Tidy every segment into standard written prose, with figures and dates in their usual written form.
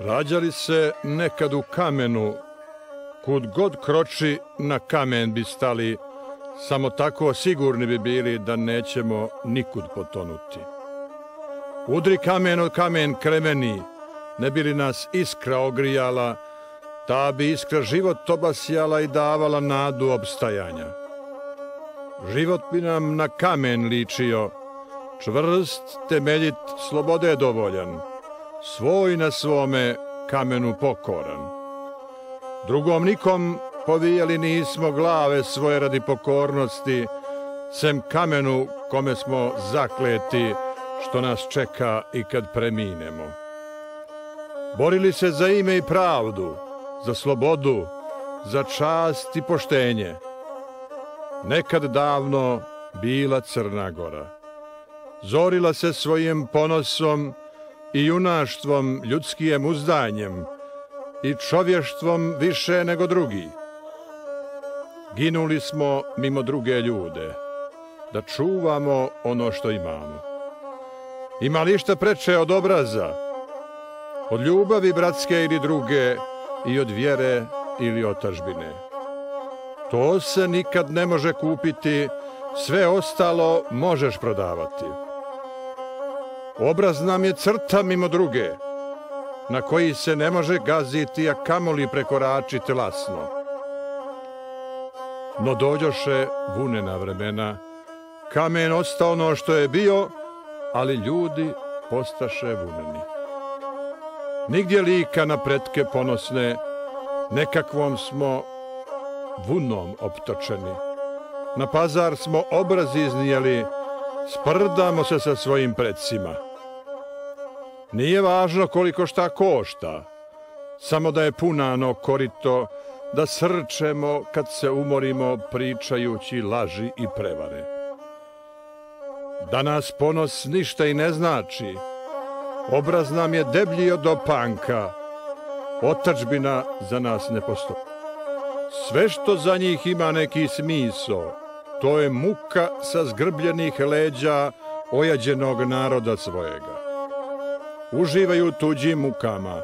Rađali se nekad u kamenu, kud god kroči na kamen bi stali, samo tako sigurni bi bili da nećemo nikud potonuti. Udri kamen od kamen kremeni, ne bi li nas iskra ogrijala, ta bi iskra život obasjala i davala nadu opstajanja. Život bi nam na kamen ličio, čvrst, temeljit, slobode dovoljan, svoj na svome kamenu pokoran. Drugom nikom povijeli nismo glave svoje radi pokornosti, sem kamenu kome smo zakleti, što nas čeka i kad preminemo. Borili se za ime i pravdu, za slobodu, za čast i poštenje. Nekad davno bila Crna Gora. Zorila se svojim ponosom i junaštvom ljudskim uzdanjem i čovještvom više nego drugi. Ginuli smo mimo druge ljude, da čuvamo ono što imamo. Ima li šta preče od obraza, od ljubavi bratske ili druge i od vjere ili otadžbine? To se nikad ne može kupiti, sve ostalo možeš prodavati. Obraz nam je crta mimo druge, na koji se ne može gaziti, a kamoli prekoračiti lasno. No dođoše vunena vremena, kamen ostao ono što je bio, ali ljudi postaše vuneni. Nigdje lika na pretke ponosne, nekakvom smo vunom optočeni. Na pazar smo obraz iznijeli, sprdamo se sa svojim precima. Nije važno koliko šta košta, samo da je punano korito, da srčemo kad se umorimo pričajući laži i prevare. Danas ponos ništa i ne znači, obraz nam je deblji od opanka, otadžbina za nas ne postoji. Sve što za njih ima neki smisao, to je muka sa zgrbljenih leđa ojađenog naroda svojega. Uživaju tuđim mukama,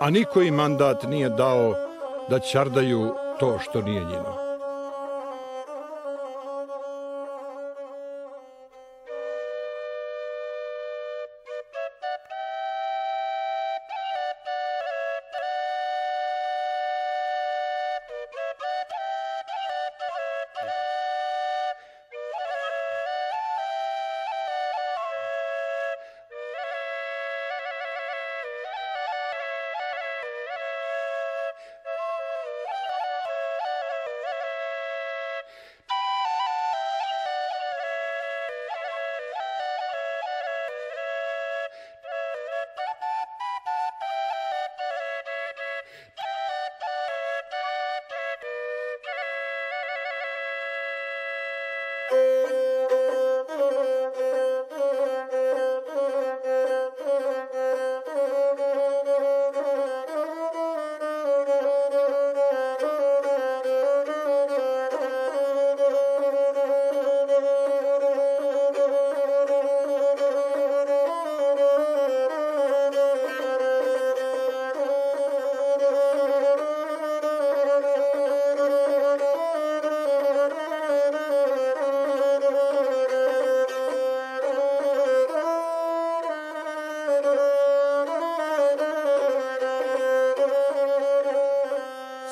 a niko im mandat nije dao da ćardaju to što nije njino.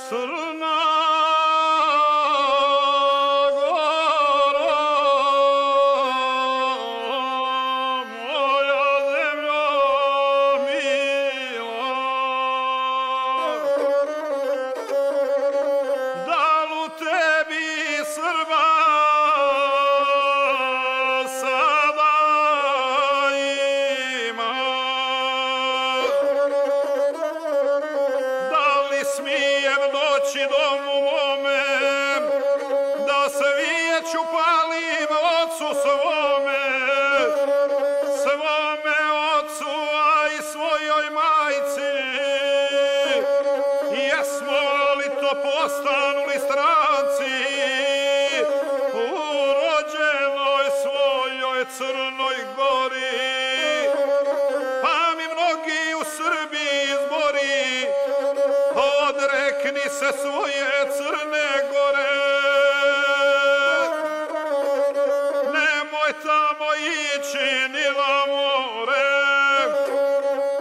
Svome ostanuli stranci u rođenoj svojoj Crnoj Gori. Pa mi mnogi u Srbiji izbori, odrekni se svoje Crne Gore. Nemoj tamo ići ni na more,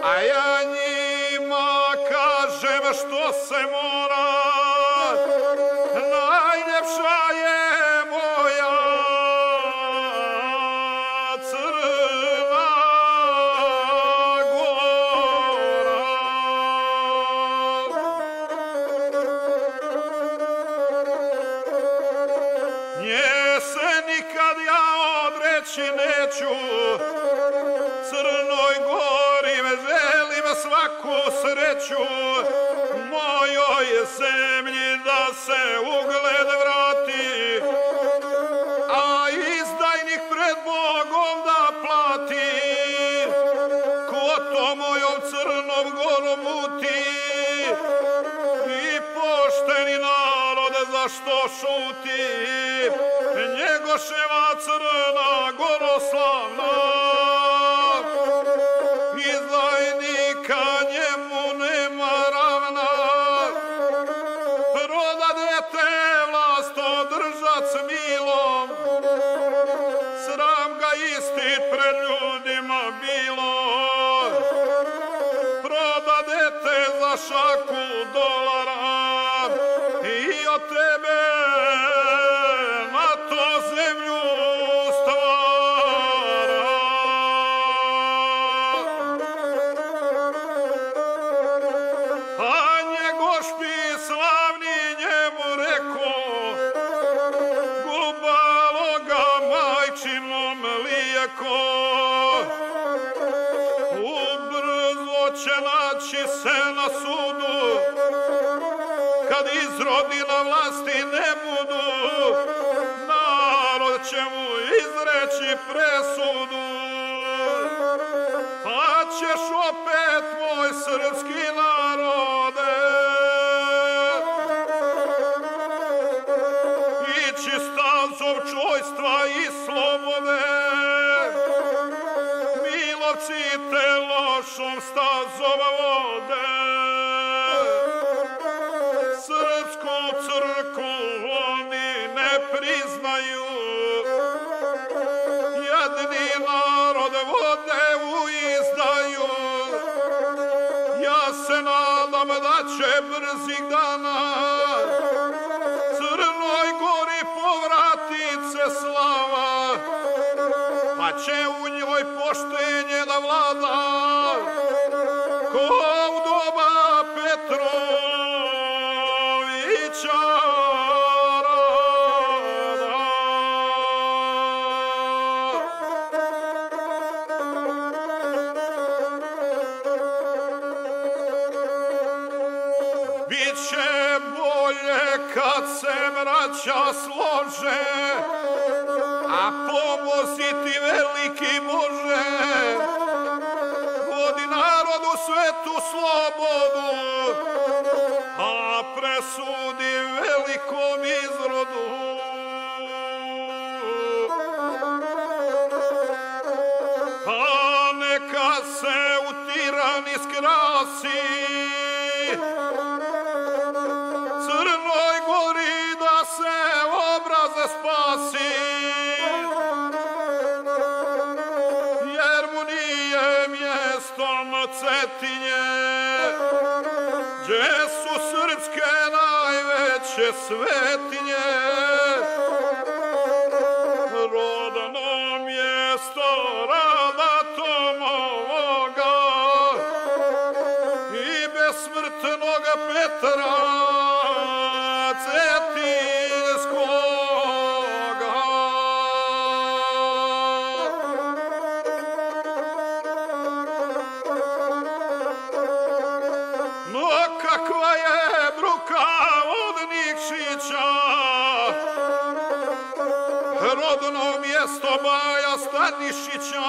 a ja njima kažem što se mora. Najljepša je moja Crna Gora. Nje se nikad ja odreći neću, Crnoj Gori me želim svaku sreću, mojoj zemlji da se ugled vrati, a izdajnik pred Bogom da plati, ko to mojom Crnom Gorom muti, i pošteni narod zašto šuti. Njegoševa Crna Goro slavna, izdajnika njemu nema ravna. Prodadete vlast održac milom, sram ga isti pred ljudima bilo. Prodadete za šaku dolara i od tebe NATO zemlju stvara. A Njegoš bi slavni njemu rekao, gubalo ga majčinom lijeko, ubrzo će naći se na sudu, kad izrodi na vlasti ne budu, narod će mu izreći presudu. Pa ćeš opet, moj srpski narode, ići stancom čojstva i slobode. Milovci te lošom stazom vode, Srpsku crku oni ne priznaju, jedni narod vode u izdaju. Ja se nadam da će brzih dana Crnoj Gori povratit se slava, pa će u njoj poštenje da vlada, ko u doba Petrova. Biće bolje kad se braća slože, a pomoći ti veliki Bože, vodi narodu svetu slobodu, a presudi velikom izrodu. Pa neka se u tirani skrasi, Crnoj Gori da se obraze spasi, jer mu nije mjesto na Cetinje, gdje su srpske najveće svetinje. Rodno mjesto rada Tomovoga i besmrtnog Petara Cetinjskoga. No kakva je bruka od Nikšića, rodno mjesto Baja Stanišića,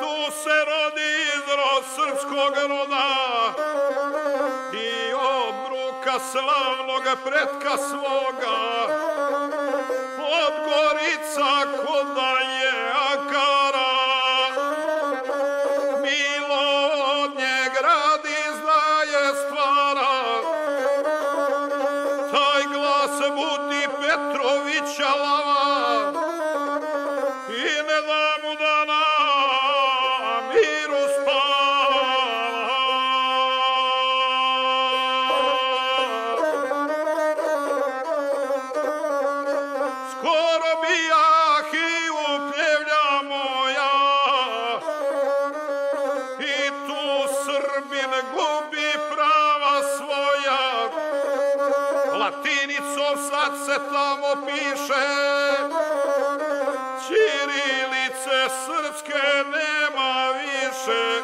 tu se rodi izrod srpskog roda i obruka na slavnoga pretka svoga, od Gorica kod dalje Akara. Milo od nje gradi, znaje stvara, taj glas budi Petrovića lava i ne da mu da na miru spava. Sad se tamo piše, ćirilice srpske nema više.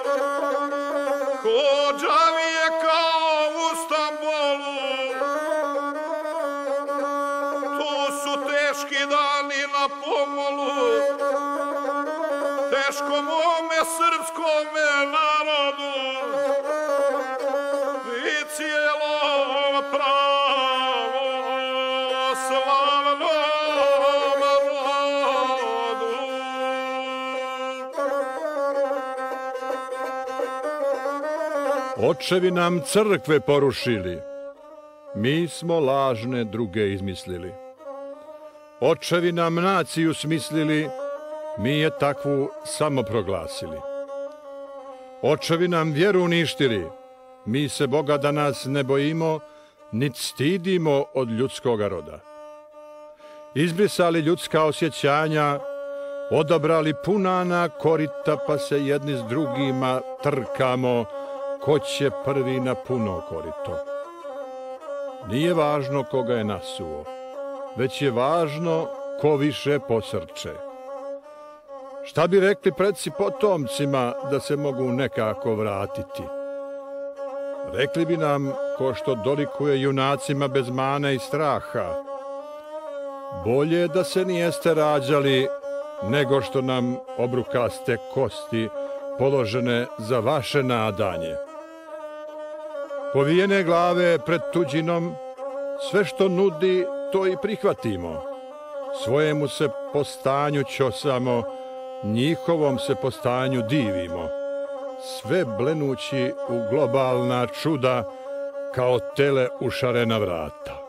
Ko džavije kao u Stambolu, tu su teški dani na pomolu, teškom ome srpskome narodu i cijelom pravu. Slavnom rodu. Očevi nam crkve porušili, mi smo lažne druge izmislili. Očevi nam naciju smislili, mi je takvu samo proglasili. Očevi nam vjeru uništili, mi se Boga danas ne bojimo, nit stidimo od ljudskoga roda. Izbrisali ljudska osjećanja, odabrali punana korita pa se jedni s drugima trkamo ko će prvi na puno korito. Nije važno koga je nasuo, već je važno ko više posrče. Šta bi rekli preci potomcima da se mogu nekako vratiti? Rekli bi nam ko što dolikuje junacima bez mana i straha, bolje da se nijeste rađali nego što nam obrukaste kosti položene za vaše nadanje. Povijene glave pred tuđinom, sve što nudi to i prihvatimo. Svojemu se po stanju ćosamo, njihovom se po stanju divimo. Sve blenući u globalna čuda kao tele ušarena vrata.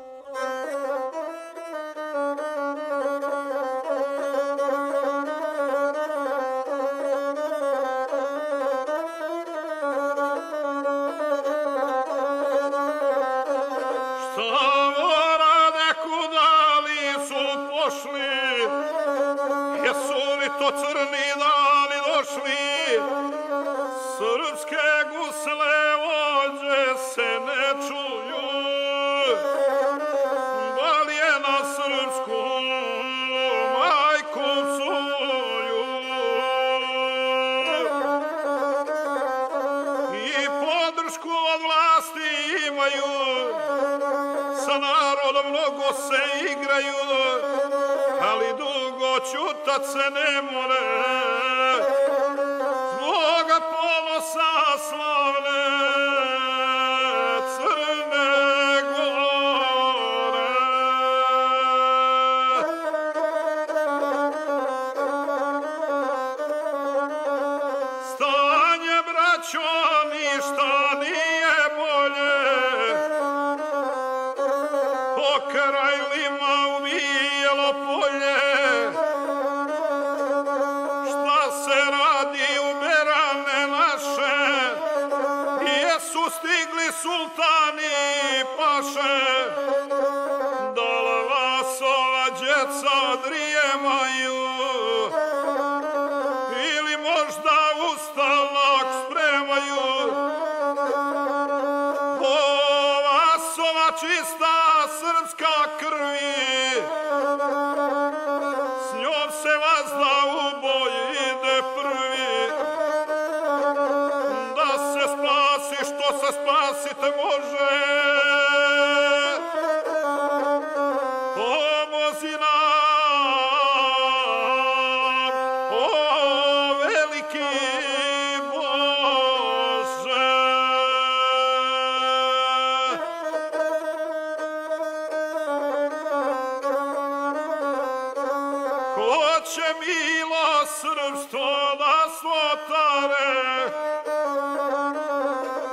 srpsko nasvotare,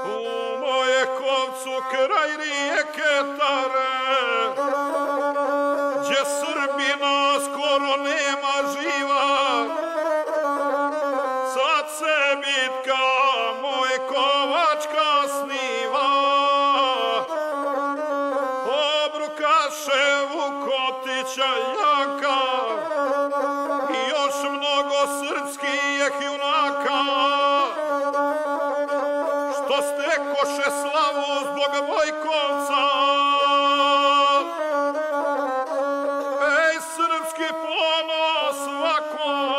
u moje komcu kraj rijeke Tare, gdje Srbina skoro nema živa, sad se bitka moje kovačka sniva. Obrukaše Vukotića jaka i još mnogo srpskih junaka, što stekoše slavu zbog Vojkovca. Ej, srpski ponos vakom,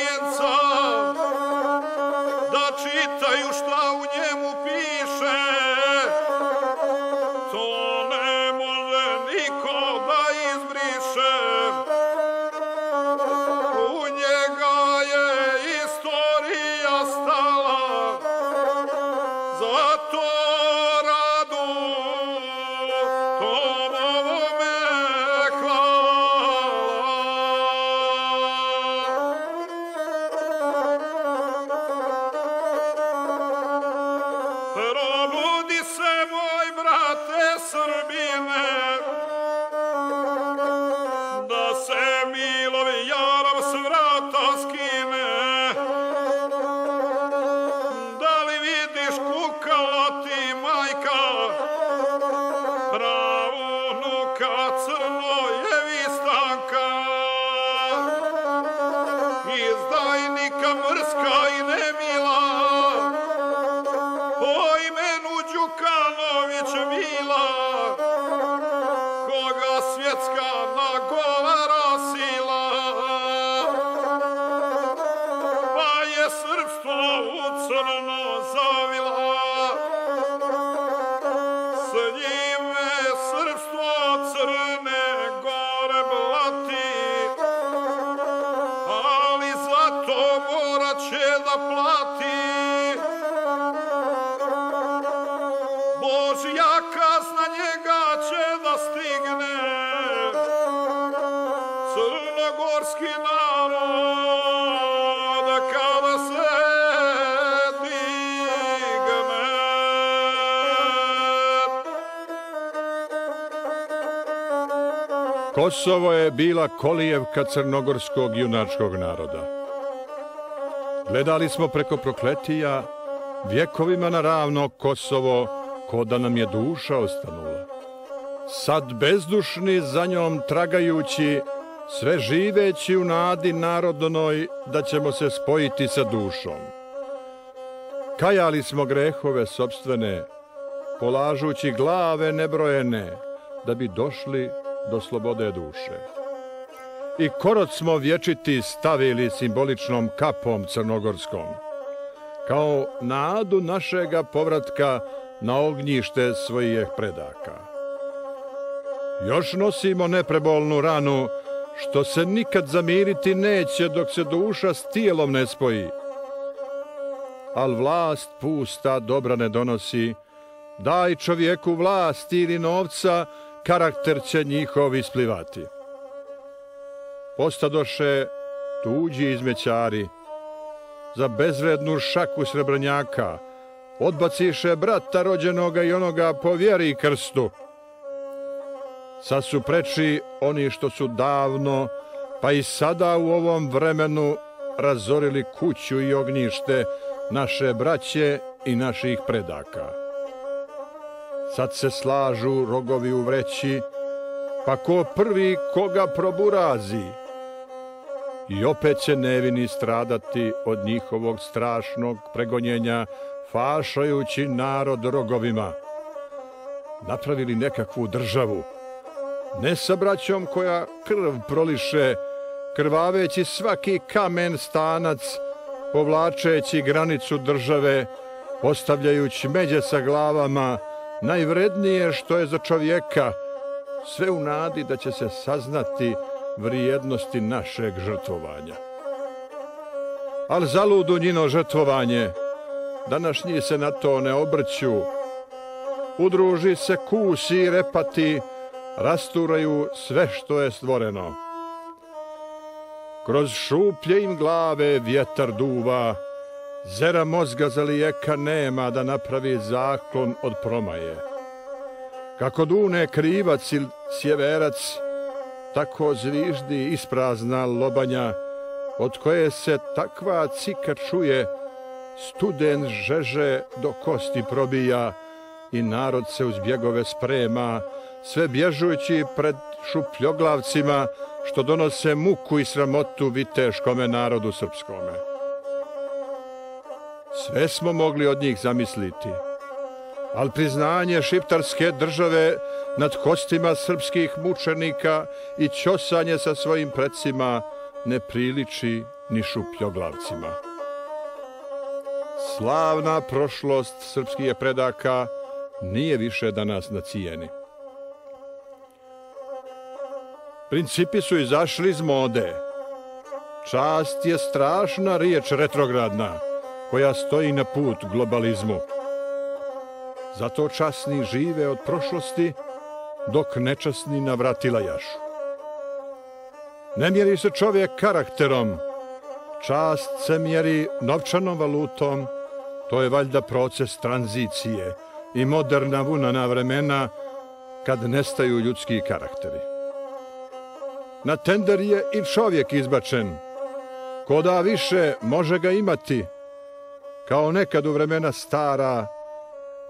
Kosovo je bila kolijevka crnogorskog junačkog naroda. Gledali smo preko prokletija, vjekovima naravno Kosovo, ko da nam je duša ostanula. Sad bezdušni za njom tragajući, sve živeći u nadi narodnoj da ćemo se spojiti sa dušom. Kajali smo grehove sopstvene, polažući glave nebrojene, da bi došli do slobode duše. I korot smo vječiti stavili simboličnom kapom crnogorskom, kao nadu našega povratka na ognjište svojih predaka. Još nosimo neprebolnu ranu, što se nikad zamiriti neće dok se duša s tijelom ne spoji. Al vlast pusta dobra ne donosi, daj čovjeku vlast ili novca, karakter će njihov isplivati. Postadoše tuđi izmećari za bezvrednu šaku srebrnjaka, odbaciše brata rođenoga i onoga po vjeri i krstu. Sad su preči oni što su davno, pa i sada u ovom vremenu razorili kuću i ognjište naše braće i naših predaka. Sad se slažu rogovi u vreći, pa ko prvi koga proburazi. I opet će nevini stradati od njihovog strašnog pregonjenja, fašajući narod rogovima. Napravili nekakvu državu, ne sa braćom koja krv proliše, krvaveći svaki kamen stanac, povlačeći granicu države, postavljajući međe sa glavama, najvrednije što je za čovjeka, sve u nadi da će se saznati vrijednosti našeg žrtvovanja. Al zaludu njino žrtvovanje, današnji se na to ne obrću. Udruži se kusi i repati, rasturaju sve što je stvoreno. Kroz šuplje im glave vjetar duva, zera mozga za lijeka nema da napravi zaklon od promaje. Kako dune krivac ili sjeverac, tako zviždi isprazna lobanja, od koje se takva cika čuje, studen žeže do kosti probija i narod se uz bjegove sprema, sve bježujući pred šupljoglavcima što donose muku i sramotu viteškome narodu srpskome. Sve smo mogli od njih zamisliti, ali priznanje šiptarske države nad kostima srpskih mučenika i ćosanje sa svojim precima ne priliči ni šupljoglavcima. Slavna prošlost srpskih predaka nije više danas na cijeni. Principi su izašli iz mode. Čast je strašna riječ retrogradna, koja stoji na put globalizmu. Zato časni žive od prošlosti, dok nečasni navratila jašu. Ne mjeri se čovjek karakterom, čast se mjeri novčanom valutom, to je valjda proces tranzicije i moderna vunana vremena kad nestaju ljudski karakteri. Na tender je i čovjek izbačen. Ko da više može ga imati. Kao nekad u vremena stara,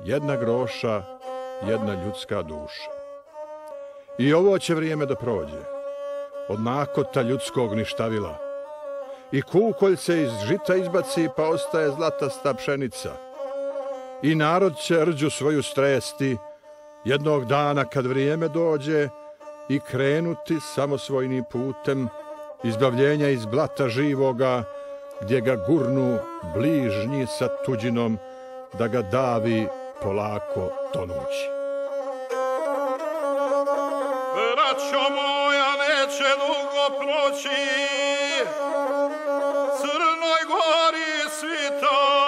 jedna groša, jedna ljudska duša. I ovo će vrijeme da prođe. Od nakota ljudskog ništavila. I kukolj se iz žita izbaci pa ostaje zlatasta pšenica. I narod će rđu svoju stresti. Jednog dana kad vrijeme dođe, i krenuti samosvojnim putem izbavljenja iz blata živoga, gdje ga gurnu bližnji sa tuđinom, da ga davi polako tonući. Braćo moja, neće dugo proći, Crnoj Gori svita.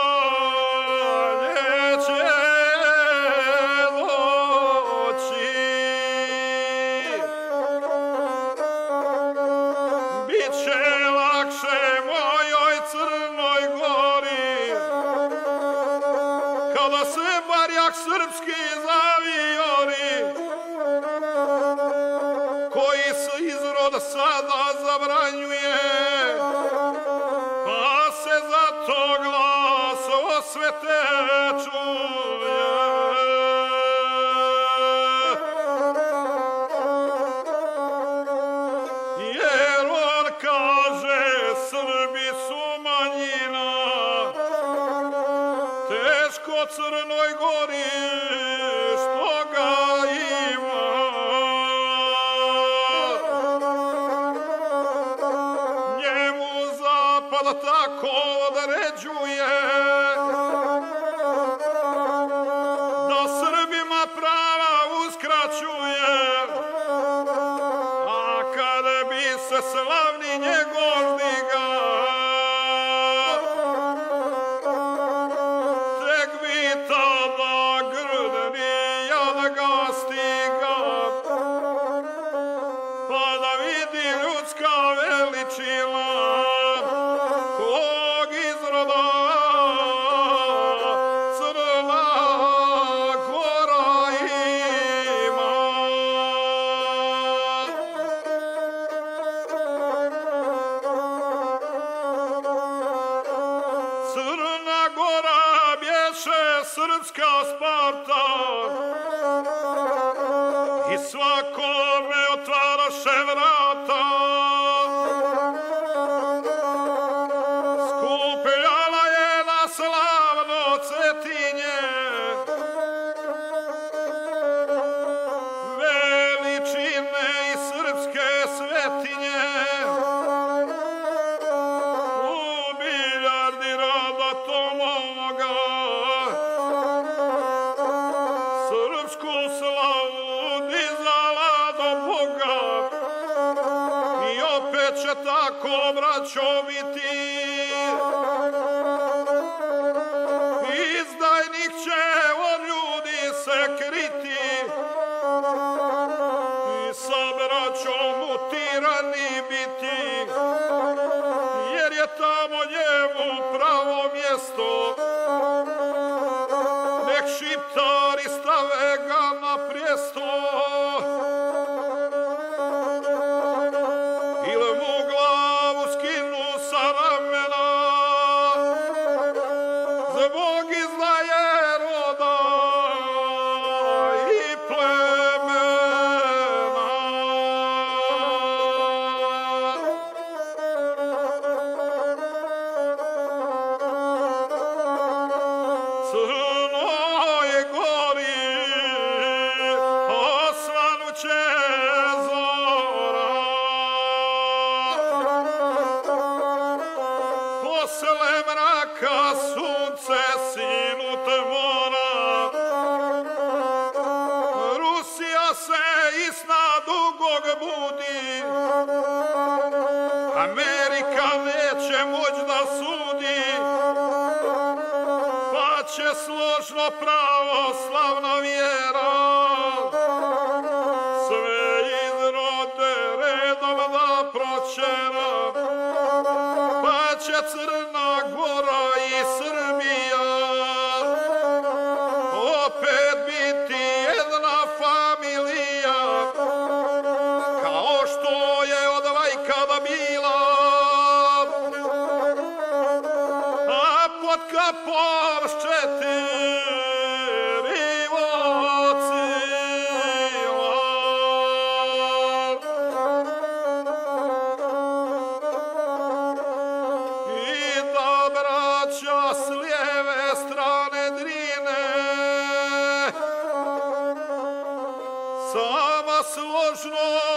Srpski zaviori koji se izroda sada zabranjuje, pa se zato glas osvete čuje. Jer on kaže Srbi su manjina, teško Crnoj Gori što ga ima. Njemu zapada tako određuje da Srbima prava uskraćuje, a kada bi se slavni Njegoš digao, kog izroda Crnoj Gori. vrata I svakome otvaraše vrata Skupljala je na slavno cvetinje Veličine I srpske svetinje U biljardi roda tomoga Srpsku slavu dizala do Boga I opet će tako braćo biti Izdajnik će od ljudi se kriti I sa braćom mutirani biti Jer je tamo njemu pravo mjesto Nek šiptari stave ga na prijesto Ili mu glavu skinu sa ramena Zbog izdaje roda I plemena Posle mraka sunce sinut mora Rusija se isna dugog budi Amerika neće moć da sudi Pa će složno pravoslavna vjera Sve izrode redom da proćera Pa će Crna Gora I Srbija Opet biti jedna familija Kao što je od vajkada bila A pod kapom s 4 vocila Braća s lijeve strane Drine Sama složno